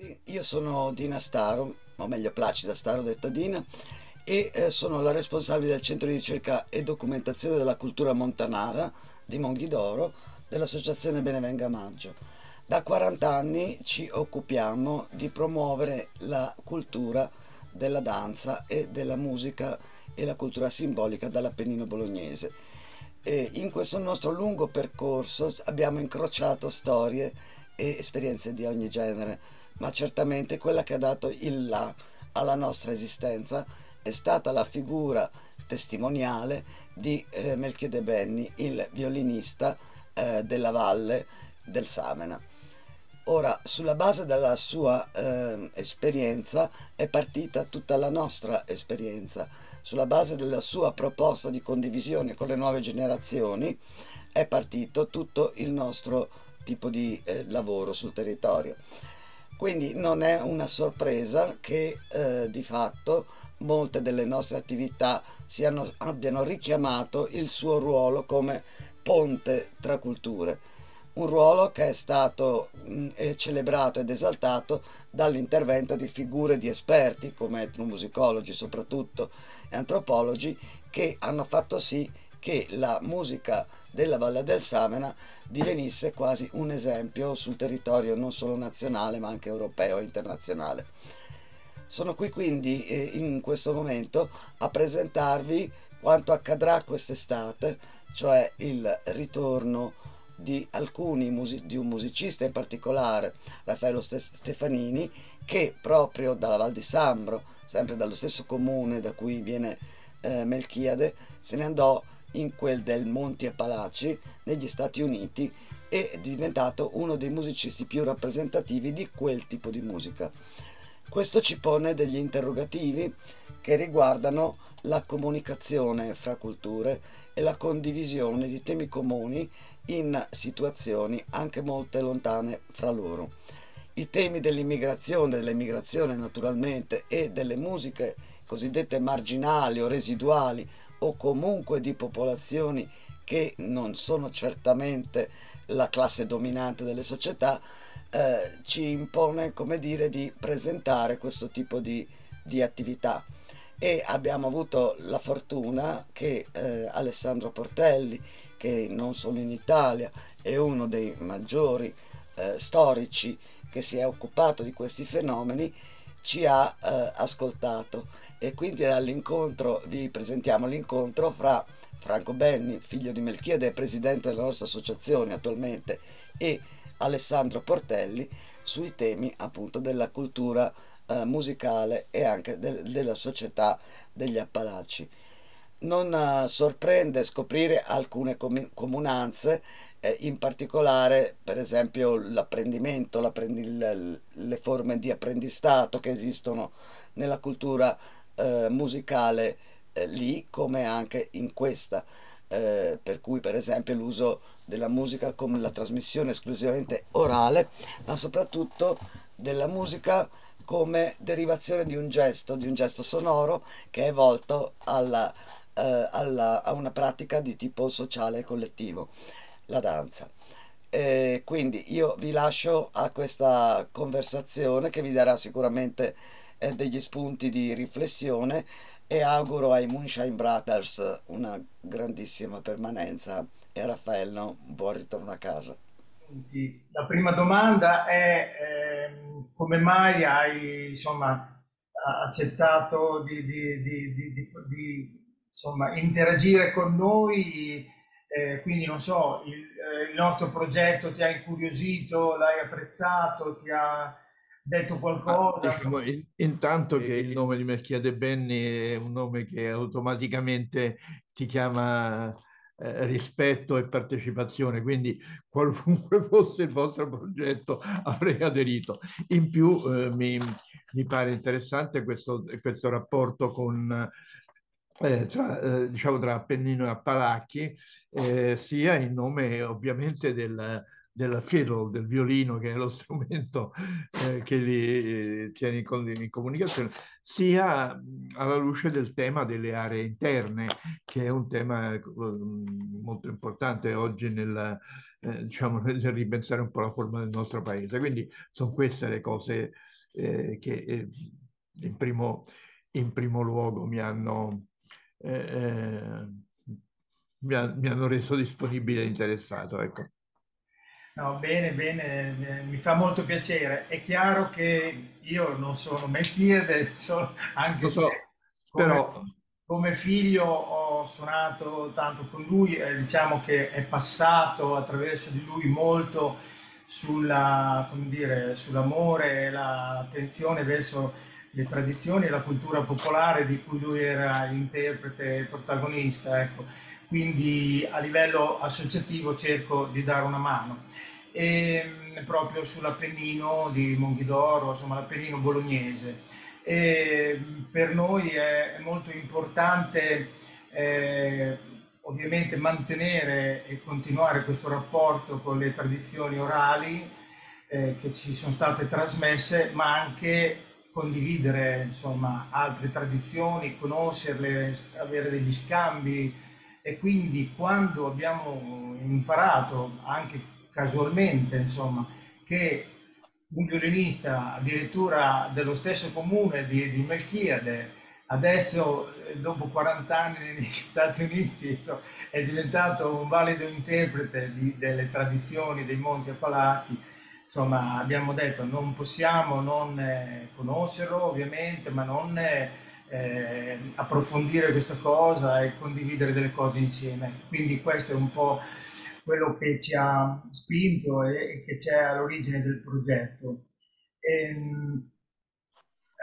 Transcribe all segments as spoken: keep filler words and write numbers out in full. tutti, io sono Dina Staro, o meglio Placida Staro detta Dina, e eh, sono la responsabile del Centro di Ricerca e Documentazione della Cultura Montanara di Monghidoro dell'Associazione Benevenga Maggio. Da quaranta anni ci occupiamo di promuovere la cultura della danza e della musica e la cultura simbolica dall'Appennino bolognese. E in questo nostro lungo percorso abbiamo incrociato storie e esperienze di ogni genere, ma certamente quella che ha dato il là alla nostra esistenza è stata la figura testimoniale di eh, Melchiade Benni, il violinista eh, della Valle del Savena. Ora, sulla base della sua eh, esperienza è partita tutta la nostra esperienza. Sulla base della sua proposta di condivisione con le nuove generazioni è partito tutto il nostro tipo di eh, lavoro sul territorio. Quindi non è una sorpresa che eh, di fatto molte delle nostre attività siano, abbiano richiamato il suo ruolo come ponte tra culture. Un ruolo che è stato mh, celebrato ed esaltato dall'intervento di figure di esperti come etnomusicologi soprattutto e antropologi, che hanno fatto sì che la musica della Valle del Savena divenisse quasi un esempio sul territorio non solo nazionale ma anche europeo e internazionale. Sono qui quindi eh, in questo momento a presentarvi quanto accadrà quest'estate, cioè il ritorno di alcuni music- di un musicista in particolare, Raffaello Ste- Stefanini, che proprio dalla Val di Sambro, sempre dallo stesso comune da cui viene eh, Melchiade, se ne andò in quel del Monti Apalachi negli Stati Uniti e è diventato uno dei musicisti più rappresentativi di quel tipo di musica. Questo ci pone degli interrogativi che riguardano la comunicazione fra culture e la condivisione di temi comuni in situazioni anche molto lontane fra loro. I temi dell'immigrazione, dell'emigrazione naturalmente, e delle musiche cosiddette marginali o residuali o comunque di popolazioni che non sono certamente la classe dominante delle società, Eh, ci impone, come dire, di presentare questo tipo di, di attività, e abbiamo avuto la fortuna che eh, Alessandro Portelli, che non solo in Italia è uno dei maggiori eh, storici che si è occupato di questi fenomeni, ci ha eh, ascoltato, e quindi all'incontro vi presentiamo l'incontro fra Franco Benni, figlio di Melchiade e presidente della nostra associazione attualmente, e Alessandro Portelli, sui temi appunto della cultura eh, musicale e anche de- della società degli Appalachi. Non eh, sorprende scoprire alcune com- comunanze, eh, in particolare per esempio l'apprendimento, l'apprendi- le, le forme di apprendistato che esistono nella cultura eh, musicale eh, lì come anche in questa. Eh, per cui per esempio l'uso della musica come la trasmissione esclusivamente orale, ma soprattutto della musica come derivazione di un gesto, di un gesto sonoro che è volto alla, eh, alla, a una pratica di tipo sociale e collettivo, la danza. E quindi io vi lascio a questa conversazione che vi darà sicuramente eh, degli spunti di riflessione, e auguro ai Moonshine Brothers una grandissima permanenza e a Raffaello buon ritorno a casa. La prima domanda è eh, come mai hai insomma, accettato di, di, di, di, di, di insomma, interagire con noi, eh, quindi non so, il, eh, il nostro progetto ti ha incuriosito, l'hai apprezzato, ti ha detto qualcosa? Ah, diciamo, intanto che il nome di Melchiade Benni è un nome che automaticamente ti chiama eh, rispetto e partecipazione, quindi qualunque fosse il vostro progetto avrei aderito. In più eh, mi, mi pare interessante questo, questo rapporto con Eh, tra, eh, diciamo tra Appennino e Appalachi, eh, sia in nome ovviamente del, della fiddle, del violino, che è lo strumento eh, che li eh, tiene in, in comunicazione, sia alla luce del tema delle aree interne, che è un tema eh, molto importante oggi nel, eh, diciamo, nel ripensare un po' la forma del nostro paese. Quindi sono queste le cose eh, che eh, in, primo, in primo luogo mi hanno... Eh, eh, Mi, ha, mi hanno reso disponibile e interessato, ecco. No, bene, bene, mi fa molto piacere. È chiaro che io non sono Melchiade, so, anche so, se come, però... come figlio ho suonato tanto con lui, eh, diciamo che è passato attraverso di lui molto sulla, come dire, sull'amore e l'attenzione verso le tradizioni e la cultura popolare di cui lui era interprete e protagonista, ecco. Quindi a livello associativo cerco di dare una mano, e proprio sull'Appennino di Monghidoro, insomma l'Appennino bolognese. E per noi è molto importante eh, ovviamente mantenere e continuare questo rapporto con le tradizioni orali eh, che ci sono state trasmesse, ma anche condividere insomma, altre tradizioni, conoscerle, avere degli scambi. E quindi quando abbiamo imparato, anche casualmente, insomma, che un violinista addirittura dello stesso comune di, di Melchiade, adesso dopo quaranta anni negli Stati Uniti, insomma, è diventato un valido interprete di, delle tradizioni dei Monti Appalachi, insomma abbiamo detto non possiamo non eh, conoscerlo ovviamente, ma non... Eh, Eh, approfondire questa cosa e condividere delle cose insieme. Quindi questo è un po' quello che ci ha spinto e, e che c'è all'origine del progetto. E,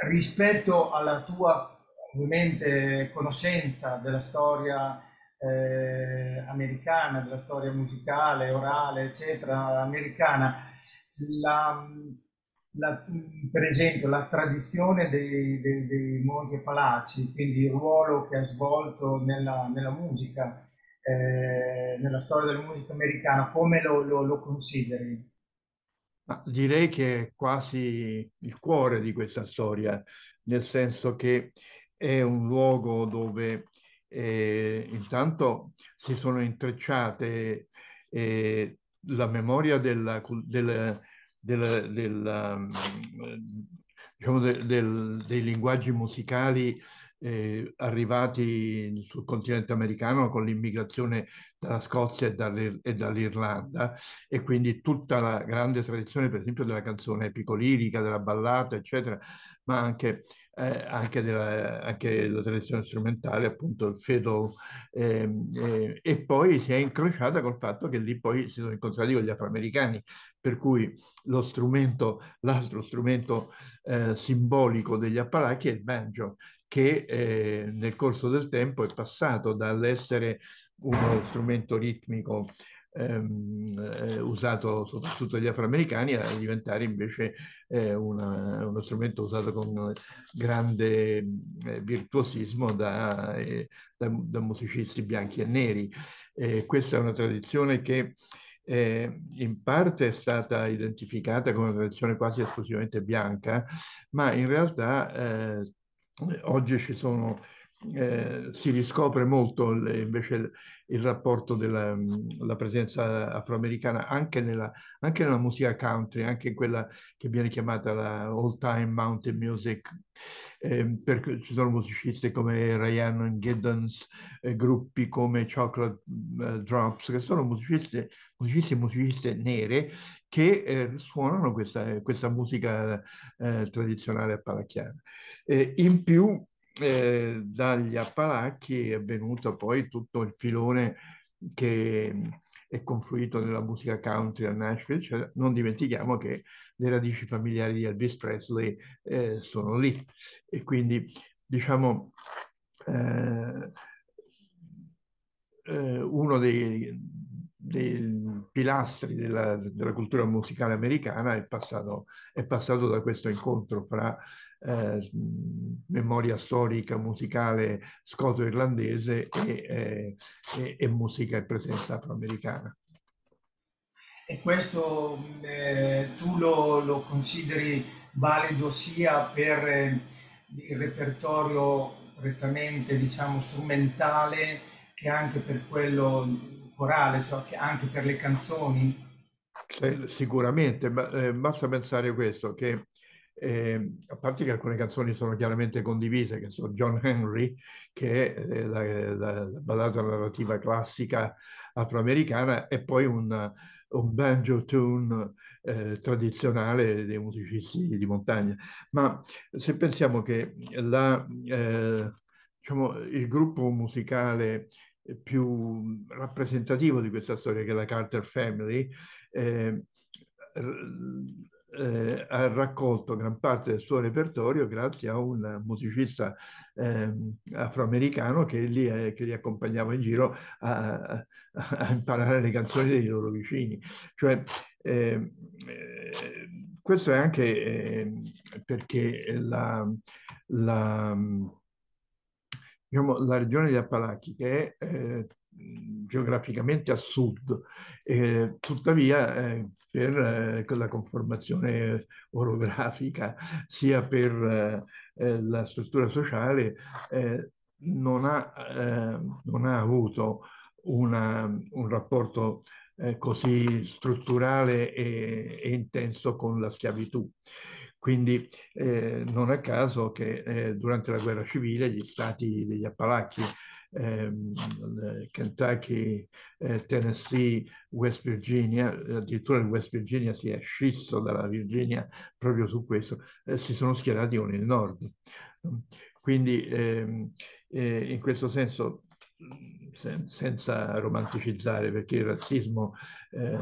rispetto alla tua ovviamente conoscenza della storia eh, americana, della storia musicale, orale, eccetera, americana, la... La, per esempio la tradizione dei, dei, dei Monti Appalachi, quindi il ruolo che ha svolto nella, nella musica, eh, nella storia della musica americana, come lo, lo, lo consideri? Ma direi che è quasi il cuore di questa storia, nel senso che è un luogo dove eh, intanto si sono intrecciate eh, la memoria della della Della, della, diciamo del, del, dei linguaggi musicali eh, arrivati sul continente americano con l'immigrazione dalla Scozia e dall'Irlanda, e quindi tutta la grande tradizione per esempio della canzone epico-lirica, della ballata eccetera, ma anche, eh, anche, della, anche la tradizione strumentale, appunto il fiddle, eh, eh, e poi si è incrociata col fatto che lì poi si sono incontrati con gli afroamericani, per cui lo strumento, l'altro strumento eh, simbolico degli Appalachi è il banjo, che eh, nel corso del tempo è passato dall'essere uno strumento ritmico ehm, eh, usato soprattutto dagli afroamericani a diventare invece eh, una, uno strumento usato con grande eh, virtuosismo da, eh, da, da musicisti bianchi e neri. Eh, questa è una tradizione che Eh, in parte è stata identificata come una tradizione quasi esclusivamente bianca, ma in realtà eh, oggi ci sono, eh, si riscopre molto le, invece il, il rapporto della la presenza afroamericana anche nella, anche nella musica country, anche in quella che viene chiamata la old time mountain music. Eh, per, ci sono musicisti come Ryan Giddens, eh, gruppi come Chocolate eh, Drops, che sono musicisti musicisti e musiciste nere che eh, suonano questa, questa musica eh, tradizionale appalachiana. Eh, in più eh, dagli Appalachi è venuto poi tutto il filone che è confluito nella musica country a Nashville, cioè, non dimentichiamo che le radici familiari di Elvis Presley eh, sono lì, e quindi diciamo eh, eh, uno dei, dei pilastri della, della cultura musicale americana è passato, è passato da questo incontro fra eh, memoria storica musicale scoto-irlandese e, eh, e, e musica e presenza afroamericana. E questo eh, tu lo, lo consideri valido sia per eh, il repertorio prettamente, diciamo, strumentale, che anche per quello corale, cioè che anche per le canzoni? Eh, sicuramente, ma, eh, basta pensare questo, che eh, a parte che alcune canzoni sono chiaramente condivise, che sono John Henry, che è eh, la, la ballata narrativa classica afroamericana, e poi un, un banjo tune eh, tradizionale dei musicisti di montagna. Ma se pensiamo che la, eh, diciamo, il gruppo musicale più rappresentativo di questa storia, che è la Carter Family, eh, eh, ha raccolto gran parte del suo repertorio grazie a un musicista eh, afroamericano che li, eh, che li accompagnava in giro a, a imparare le canzoni dei loro vicini. Cioè, eh, eh, questo è anche eh, perché la... la Diciamo, la regione di Appalachi, che è eh, geograficamente a sud, eh, tuttavia eh, per eh, la conformazione orografica, sia per eh, la struttura sociale, eh, non, ha, eh, non ha avuto una, un rapporto eh, così strutturale e, e intenso con la schiavitù. Quindi eh, non a caso che eh, durante la guerra civile gli stati degli Appalachi, ehm, Kentucky, eh, Tennessee, West Virginia, addirittura il West Virginia si è scisso dalla Virginia proprio su questo, eh, si sono schierati con il nord. Quindi ehm, eh, in questo senso, senza romanticizzare, perché il razzismo eh,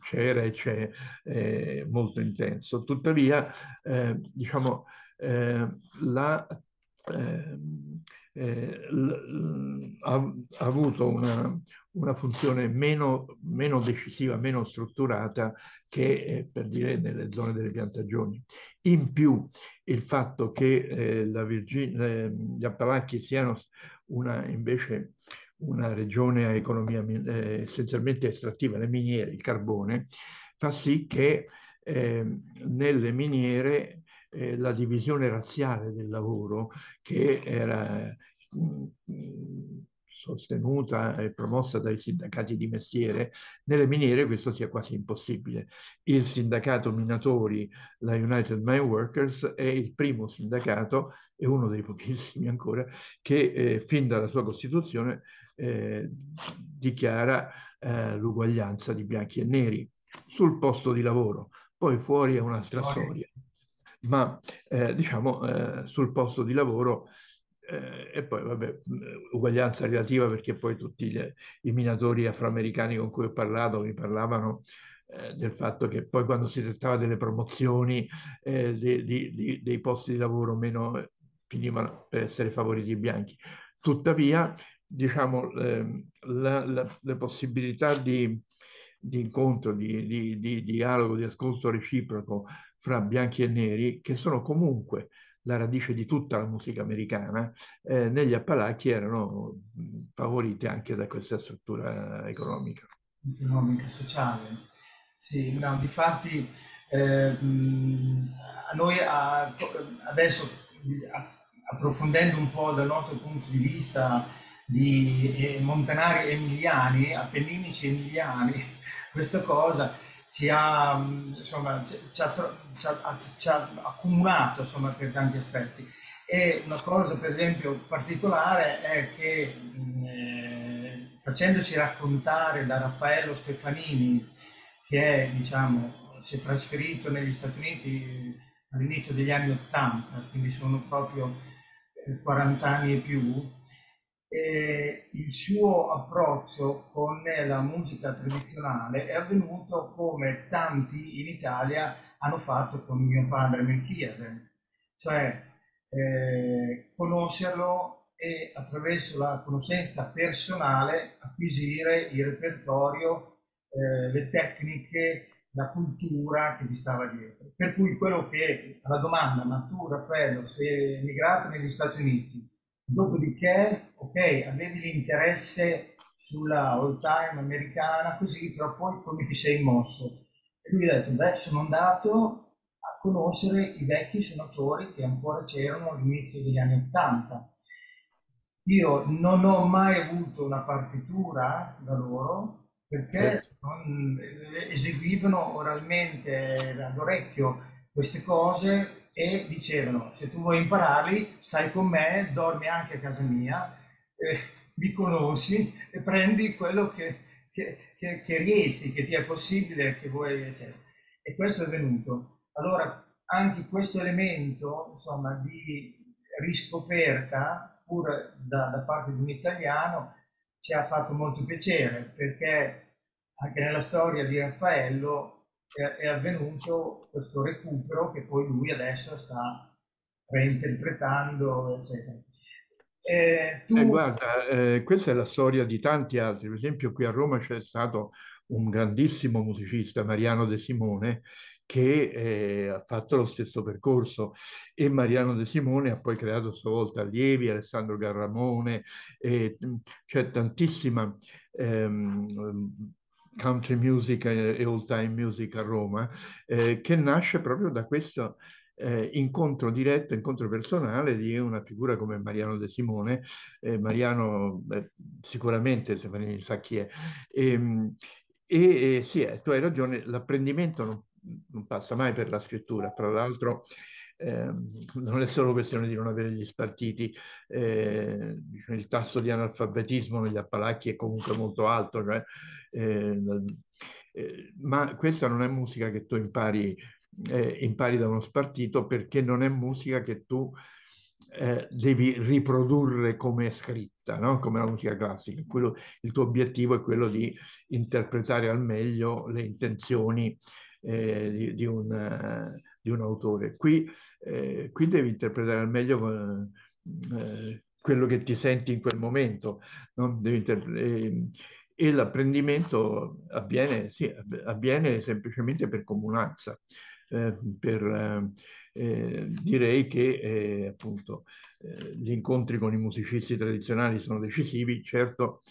c'era e c'è eh, molto intenso, tuttavia eh, diciamo eh, la, eh, eh, l, ha, ha avuto una, una funzione meno, meno decisiva, meno strutturata che eh, per dire nelle zone delle piantagioni. In più il fatto che eh, la Virginia, eh, gli Appalachi siano una, invece una regione a economia eh, essenzialmente estrattiva, le miniere, il carbone, fa sì che eh, nelle miniere eh, la divisione razziale del lavoro, che era mh, mh, sostenuta e promossa dai sindacati di mestiere, nelle miniere questo sia quasi impossibile. Il sindacato minatori, la United Mine Workers, è il primo sindacato, e uno dei pochissimi ancora, che eh, fin dalla sua costituzione eh, dichiara eh, l'uguaglianza di bianchi e neri sul posto di lavoro. Poi fuori è un'altra storia, ma eh, diciamo eh, sul posto di lavoro. Eh, e poi, vabbè, uguaglianza relativa, perché poi tutti gli, i minatori afroamericani con cui ho parlato mi parlavano eh, del fatto che poi, quando si trattava delle promozioni eh, di, di, di, dei posti di lavoro, meno eh, finivano per essere favoriti i bianchi. Tuttavia, diciamo, eh, la, la, le possibilità di, di incontro, di, di, di dialogo, di ascolto reciproco fra bianchi e neri, che sono comunque la radice di tutta la musica americana, eh, negli Appalachi erano favorite anche da questa struttura economica. Economica, sociale. Sì, no, difatti eh, a noi a, adesso, a, approfondendo un po' dal nostro punto di vista di eh, montanari emiliani, appenninici emiliani, questa cosa ci ha, insomma, ci ha, ci ha, ci ha accumulato, insomma, per tanti aspetti. E una cosa, per esempio, particolare è che eh, facendoci raccontare da Raffaello Stefanini, che è, diciamo, si è trasferito negli Stati Uniti all'inizio degli anni Ottanta, quindi sono proprio quaranta anni e più, Eh, il suo approccio con la musica tradizionale è avvenuto come tanti in Italia hanno fatto con mio padre Melchiade, cioè eh, conoscerlo e, attraverso la conoscenza personale, acquisire il repertorio, eh, le tecniche, la cultura che ti stava dietro. Per cui, quello che, alla domanda, ma tu, Raffaello, sei emigrato negli Stati Uniti, dopodiché, ok, avevi l'interesse sulla old time americana, così, però poi come ti sei mosso? E lui ha detto, beh, sono andato a conoscere i vecchi suonatori che ancora c'erano all'inizio degli anni Ottanta. Io non ho mai avuto una partitura da loro, perché non eseguivano oralmente all'orecchio queste cose e dicevano, se tu vuoi impararli, stai con me, dormi anche a casa mia, eh, mi conosci e prendi quello che, che, che, che riesci, che ti è possibile, che vuoi, eccetera. E questo è venuto. Allora, anche questo elemento, insomma, di riscoperta, pur da, da parte di un italiano, ci ha fatto molto piacere, perché anche nella storia di Raffaello è, è avvenuto questo recupero che poi lui adesso sta reinterpretando, eccetera. Eh, tu... eh, guarda, eh, questa è la storia di tanti altri. Per esempio qui a Roma c'è stato un grandissimo musicista, Mariano De Simone, che eh, ha fatto lo stesso percorso, e Mariano De Simone ha poi creato a sua volta allievi, Alessandro Garramone, c'è cioè tantissima ehm, country music e old time music a Roma, eh, che nasce proprio da questo eh, incontro diretto, incontro personale di una figura come Mariano De Simone. eh, Mariano eh, sicuramente Stefanini sa chi è, e, e, e sì, tu hai ragione, l'apprendimento non non passa mai per la scrittura. Tra l'altro eh, non è solo questione di non avere gli spartiti, eh, il tasso di analfabetismo negli Appalachi è comunque molto alto, cioè, eh, eh, ma questa non è musica che tu impari, eh, impari da uno spartito, perché non è musica che tu eh, devi riprodurre come è scritta, no? Come la musica classica. Quello, il tuo obiettivo è quello di interpretare al meglio le intenzioni Eh, di, di, un, uh, di un autore. Qui, eh, qui devi interpretare al meglio uh, uh, quello che ti senti in quel momento, no? Devi eh, e l'apprendimento avviene, sì, avviene semplicemente per comunanza, eh, per, eh, direi che eh, appunto eh, gli incontri con i musicisti tradizionali sono decisivi. Certo,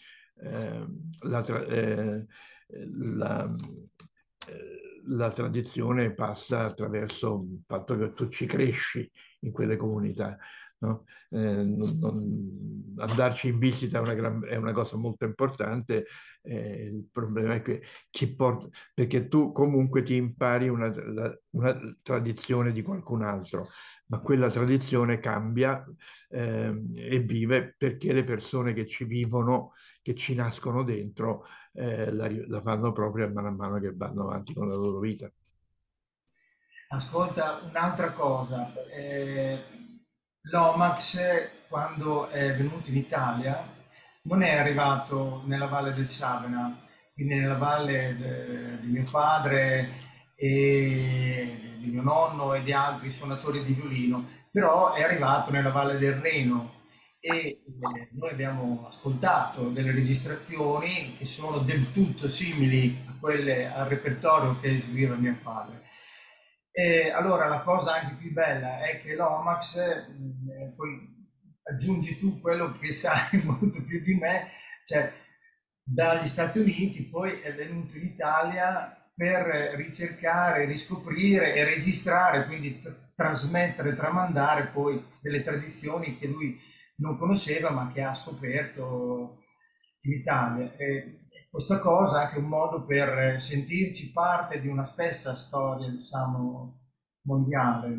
eh, la, tra eh, la eh, la tradizione passa attraverso il fatto che tu ci cresci in quelle comunità, no? Eh, non, non, andarci in visita è una, gran, è una cosa molto importante. Eh, il problema è che chi porta, perché tu comunque ti impari una, una tradizione di qualcun altro, ma quella tradizione cambia eh, e vive, perché le persone che ci vivono, che ci nascono dentro, Eh, la, la fanno proprio man mano che vanno avanti con la loro vita. Ascolta, un'altra cosa, eh, Lomax quando è venuto in Italia non è arrivato nella Valle del Savena, quindi nella valle di mio padre e di mio nonno e di altri suonatori di violino, però è arrivato nella Valle del Reno, e noi abbiamo ascoltato delle registrazioni che sono del tutto simili a quelle al repertorio che eseguiva mio padre. E allora la cosa anche più bella è che Lomax, eh, poi aggiungi tu quello che sai molto più di me, cioè dagli Stati Uniti poi è venuto in Italia per ricercare, riscoprire e registrare, quindi trasmettere, tramandare poi delle tradizioni che lui non conosceva ma che ha scoperto in Italia. E questa cosa è anche un modo per sentirci parte di una stessa storia, diciamo, mondiale.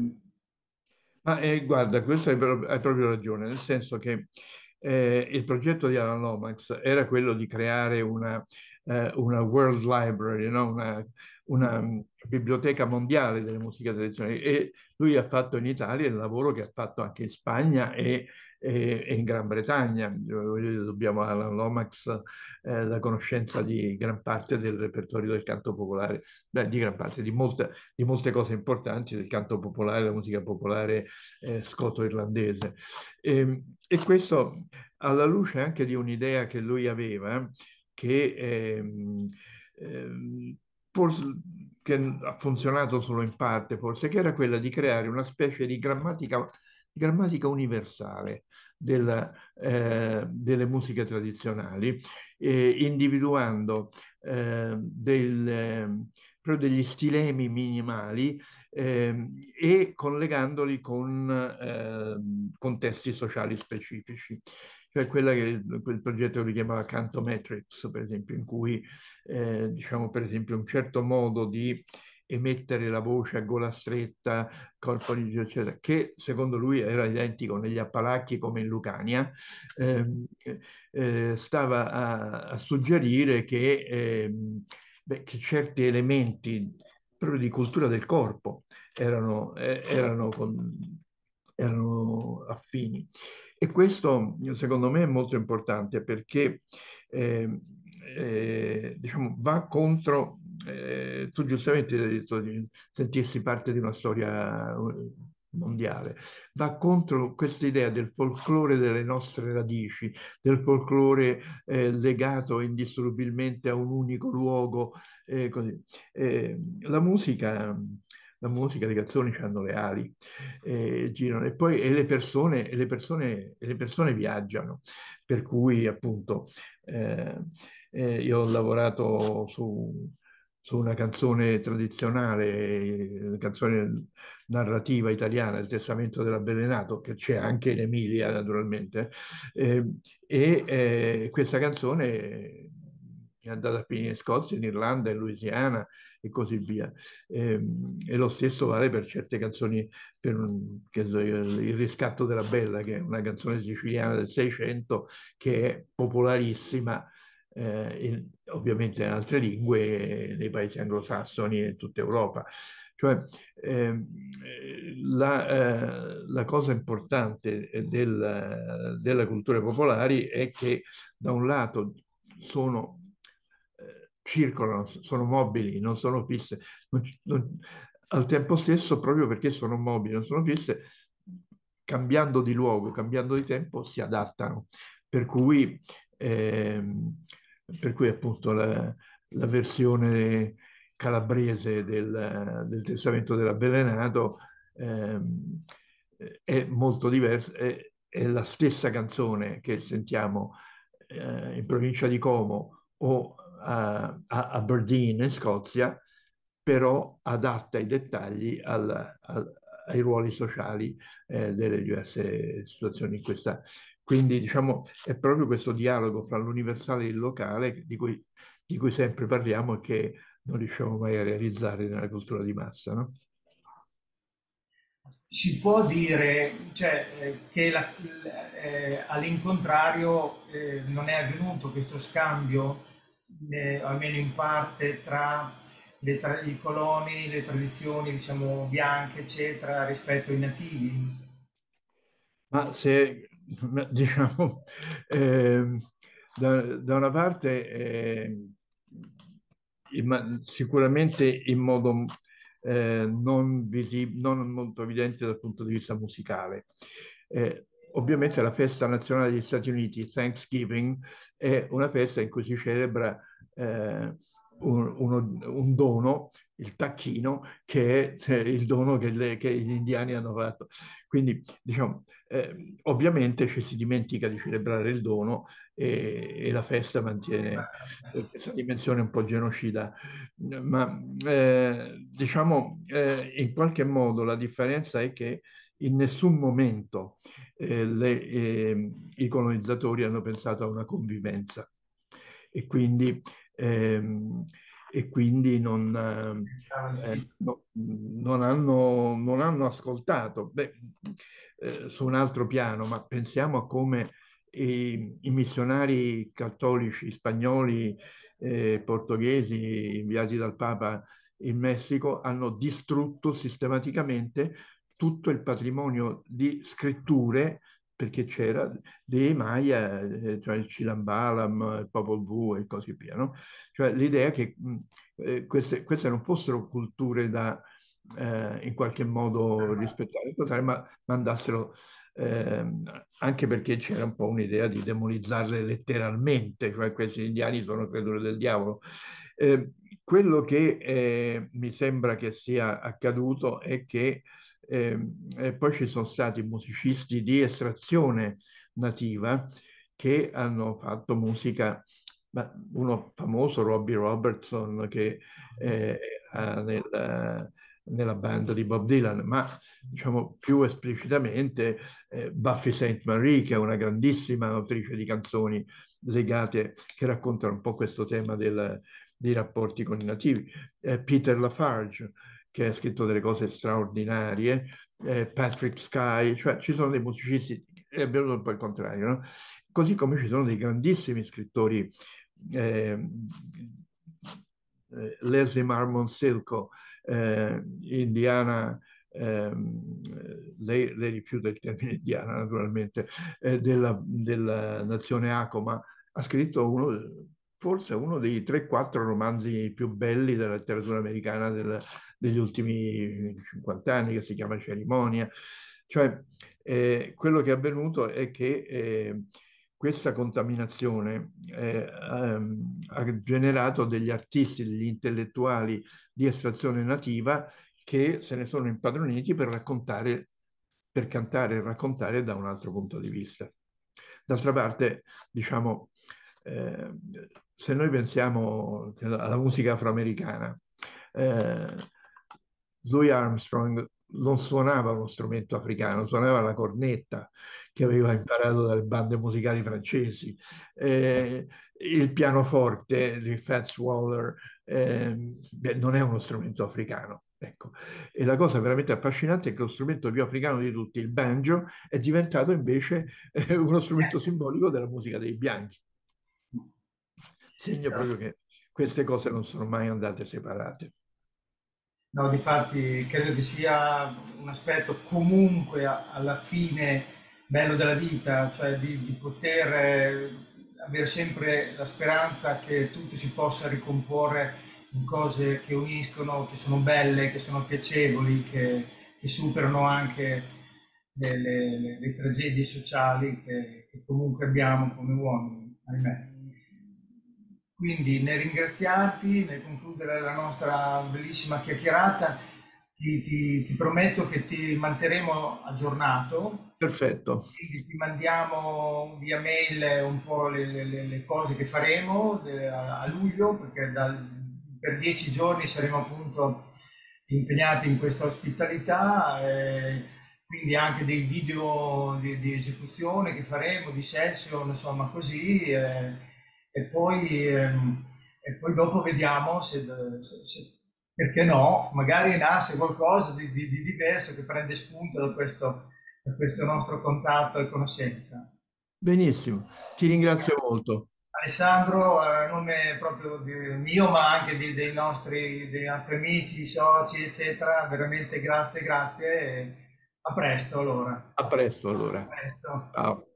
Ma eh, guarda, questo hai, hai proprio ragione, nel senso che eh, il progetto di Alan Lomax era quello di creare una, eh, una World Library, no? una, una biblioteca mondiale delle musiche tradizionali, e lui ha fatto in Italia il lavoro che ha fatto anche in Spagna e e in Gran Bretagna. Dobbiamo alla Lomax eh, la conoscenza di gran parte del repertorio del canto popolare, beh, di gran parte, di, molta, di molte cose importanti del canto popolare, la musica popolare eh, scoto-irlandese. E, e questo alla luce anche di un'idea che lui aveva, che, eh, eh, forse, che ha funzionato solo in parte, forse, che era quella di creare una specie di grammatica grammatica universale della, eh, delle musiche tradizionali, eh, individuando eh, del, eh, proprio degli stilemi minimali eh, e collegandoli con eh, contesti sociali specifici. Cioè quella che, quel progetto che chiamava Canto Matrix, per esempio, in cui eh, diciamo per esempio un certo modo di emettere la voce a gola stretta, corpo rigido, eccetera, che secondo lui era identico negli Appalacchi come in Lucania, eh, eh, stava a, a suggerire che, eh, beh, che certi elementi proprio di cultura del corpo erano, eh, erano, con, erano affini. E questo secondo me è molto importante perché eh, eh, diciamo, va contro... Eh, tu giustamente hai detto di sentirsi parte di una storia mondiale, va contro questa idea del folklore delle nostre radici, del folklore eh, legato indissolubilmente a un unico luogo. Eh, così. Eh, la musica... La musica, le canzoni hanno le ali, eh, girano e poi e le, persone, e le, persone, e le persone viaggiano. Per cui appunto eh, eh, io ho lavorato su, su una canzone tradizionale, una canzone narrativa italiana, Il testamento della dell'Avvelenato, che c'è anche in Emilia naturalmente, eh, e eh, questa canzone è andata a finire in Scozia, in Irlanda, in Louisiana e così via. E, e lo stesso vale per certe canzoni, per un, che so, Il riscatto della Bella, che è una canzone siciliana del Seicento che è popolarissima, eh, in, ovviamente in altre lingue, nei paesi anglosassoni e in tutta Europa. Cioè, eh, la, eh, la cosa importante del, della cultura popolari è che da un lato sono circolano, sono mobili, non sono fisse, non, non, al tempo stesso, proprio perché sono mobili, non sono fisse, cambiando di luogo, cambiando di tempo, si adattano, per cui, eh, per cui appunto la, la versione calabrese del, del testamento dell'Avvelenato eh, è molto diversa, è, è la stessa canzone che sentiamo eh, in provincia di Como o a Aberdeen in Scozia, però adatta i dettagli al, al, ai ruoli sociali eh, delle diverse situazioni in questa. Quindi diciamo è proprio questo dialogo fra l'universale e il locale di cui, di cui sempre parliamo e che non riusciamo mai a realizzare nella cultura di massa, no? Si può dire, cioè, eh, che la, eh, all'incontrario eh, non è avvenuto questo scambio, Eh, almeno in parte, tra, le tra i coloni, le tradizioni diciamo bianche eccetera rispetto ai nativi? Ma se diciamo eh, da, da una parte eh, in, sicuramente in modo eh, non, visi, non molto evidente dal punto di vista musicale. eh, Ovviamente la festa nazionale degli Stati Uniti, Thanksgiving, è una festa in cui si celebra eh, un, uno, un dono, il tacchino, che è il dono che, le, che gli indiani hanno fatto. Quindi, diciamo, eh, ovviamente ci si dimentica di celebrare il dono e, e la festa mantiene questa dimensione un po' genocida. Ma, eh, diciamo, eh, in qualche modo la differenza è che in nessun momento eh, le, eh, i colonizzatori hanno pensato a una convivenza e quindi, ehm, e quindi non, eh, no, non, hanno, non hanno ascoltato. Beh, eh, su un altro piano, ma pensiamo a come i, i missionari cattolici spagnoli, eh, portoghesi inviati dal Papa in Messico hanno distrutto sistematicamente tutto il patrimonio di scritture, perché c'era, dei Maya, cioè il Chilam Balam, il Popol Vuh e così via, no? Cioè l'idea che mh, queste, queste non fossero culture da eh, in qualche modo rispettare, ma, ma andassero, eh, anche perché c'era un po' un'idea di demonizzarle letteralmente, cioè questi indiani sono creature del diavolo. Eh, quello che eh, mi sembra che sia accaduto è che eh, e poi ci sono stati musicisti di estrazione nativa che hanno fatto musica. Uno famoso, Robbie Robertson, che eh, nel, nella band di Bob Dylan, ma diciamo più esplicitamente eh, Buffy Saint-Marie, che è una grandissima autrice di canzoni legate, che raccontano un po' questo tema del, dei rapporti con i nativi. Eh, Peter Lafarge, che ha scritto delle cose straordinarie, eh, Patrick Sky, cioè ci sono dei musicisti, è avvenuto un po' il contrario, no? Così come ci sono dei grandissimi scrittori, eh, Leslie Marmon Silko, eh, indiana, eh, lei, lei rifiuta il termine indiana naturalmente, eh, della, della nazione Acoma, ha scritto uno, forse uno dei tre quattro romanzi più belli della letteratura americana del, degli ultimi cinquanta anni, che si chiama Cerimonia. Cioè, eh, quello che è avvenuto è che eh, questa contaminazione eh, ehm, ha generato degli artisti, degli intellettuali di estrazione nativa che se ne sono impadroniti per raccontare, per cantare e raccontare da un altro punto di vista. D'altra parte, diciamo, eh, se noi pensiamo alla musica afroamericana, eh, Louis Armstrong non suonava uno strumento africano, suonava la cornetta che aveva imparato dalle bande musicali francesi, eh, il pianoforte di Fats Waller eh, beh, non è uno strumento africano, ecco. E la cosa veramente affascinante è che lo strumento più africano di tutti, il banjo, è diventato invece eh, uno strumento simbolico della musica dei bianchi. Segno proprio che queste cose non sono mai andate separate. No, difatti credo che sia un aspetto comunque alla fine bello della vita, cioè di, di poter avere sempre la speranza che tutto si possa ricomporre in cose che uniscono, che sono belle, che sono piacevoli, che, che superano anche le, le, le tragedie sociali che, che comunque abbiamo come uomini, ahimè. Quindi nel ringraziarti, nel concludere la nostra bellissima chiacchierata, ti, ti, ti prometto che ti manterremo aggiornato. Perfetto. Quindi ti mandiamo via mail un po' le, le, le cose che faremo a, a luglio, perché dal, per dieci giorni saremo appunto impegnati in questa ospitalità, eh, quindi anche dei video di, di esecuzione che faremo, di session, insomma così. Eh, E poi, ehm, e poi dopo vediamo se, se, se, perché no, magari nasce qualcosa di, di, di diverso che prende spunto da questo, da questo nostro contatto e conoscenza. Benissimo, ti ringrazio molto. Alessandro, a nome proprio di, mio, ma anche di, dei, nostri, dei nostri amici, soci, eccetera, veramente grazie, grazie e a presto allora. A presto allora. A presto. Ciao.